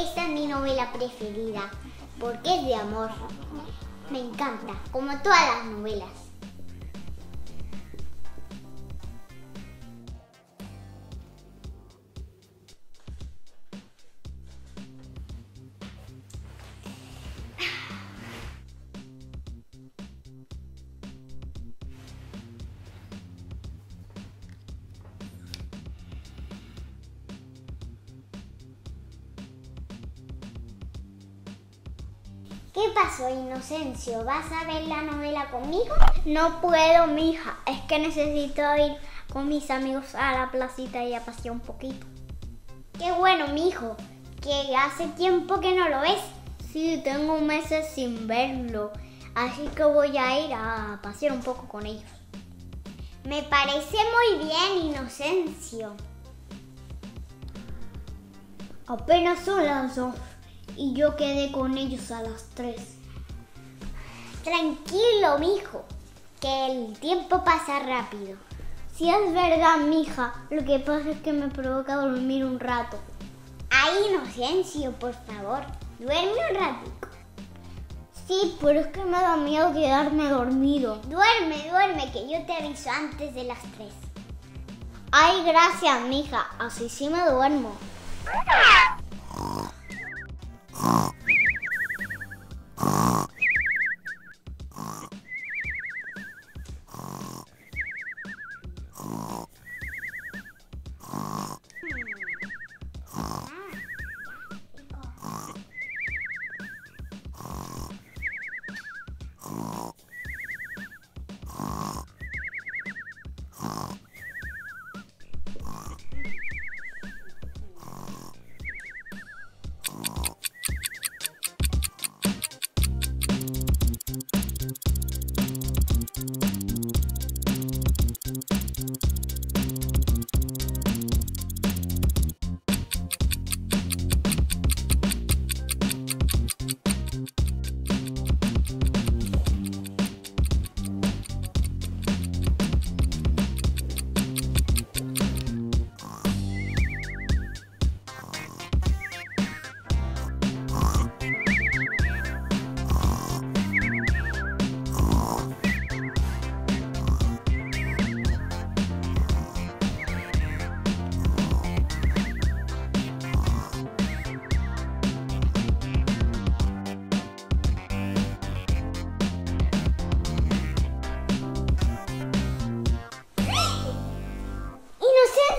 Esa es mi novela preferida porque es de amor. Me encanta, como todas las novelas. ¿Qué pasó, Inocencio? ¿Vas a ver la novela conmigo? No puedo, mija. Es que necesito ir con mis amigos a la placita y a pasear un poquito. Qué bueno, mijo. Que hace tiempo que no lo ves. Sí, tengo meses sin verlo. Así que voy a ir a pasear un poco con ellos. Me parece muy bien, Inocencio. Apenas son las 2. Y yo quedé con ellos a las 3. Tranquilo, mijo, que el tiempo pasa rápido. Sí, es verdad, mija. Lo que pasa es que me provoca dormir un rato. Ay, Inocencio, por favor, duerme un ratito. Sí, pero es que me da miedo quedarme dormido. Duerme, duerme, que yo te aviso antes de las 3. Ay, gracias, mija. Así sí me duermo.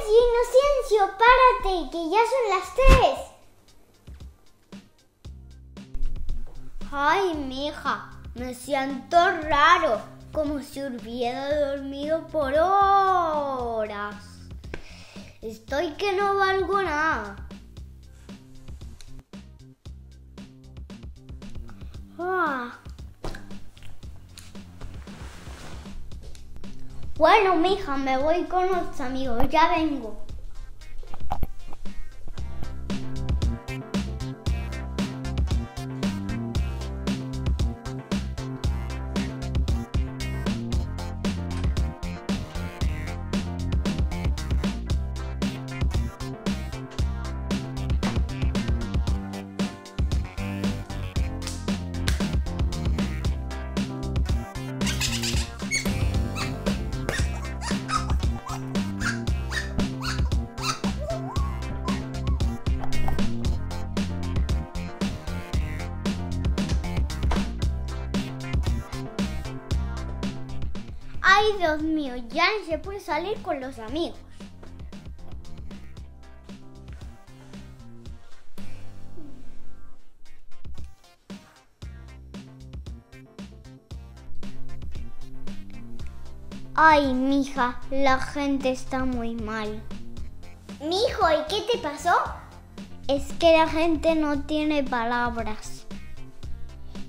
Inocencio, párate, que ya son las 3. Ay, mija, me siento raro, como si hubiera dormido por horas. Estoy que no valgo nada. Bueno, mija, me voy con los amigos, ya vengo. Ay, Dios mío, ya no se puede salir con los amigos. Ay, mija, la gente está muy mal. Mijo, ¿y qué te pasó? Es que la gente no tiene palabras.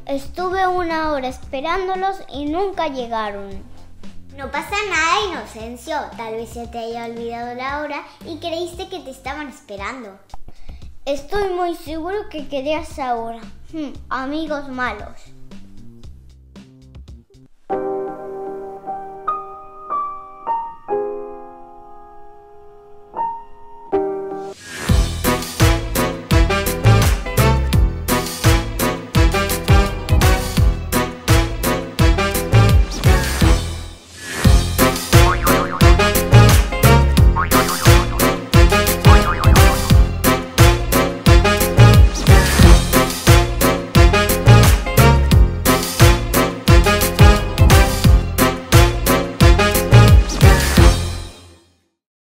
Estuve una hora esperándolos y nunca llegaron. No pasa nada, Inocencio. Tal vez se te haya olvidado la hora y creíste que te estaban esperando. Estoy muy seguro que querías ahora. Amigos malos.